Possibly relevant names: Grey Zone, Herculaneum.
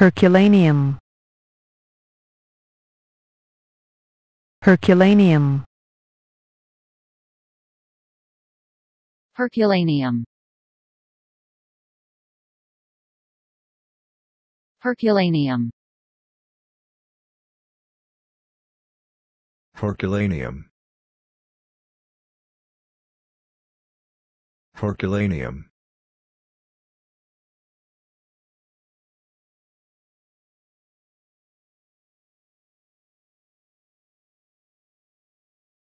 Herculaneum. Herculaneum. Herculaneum. Herculaneum. Herculaneum. Herculaneum.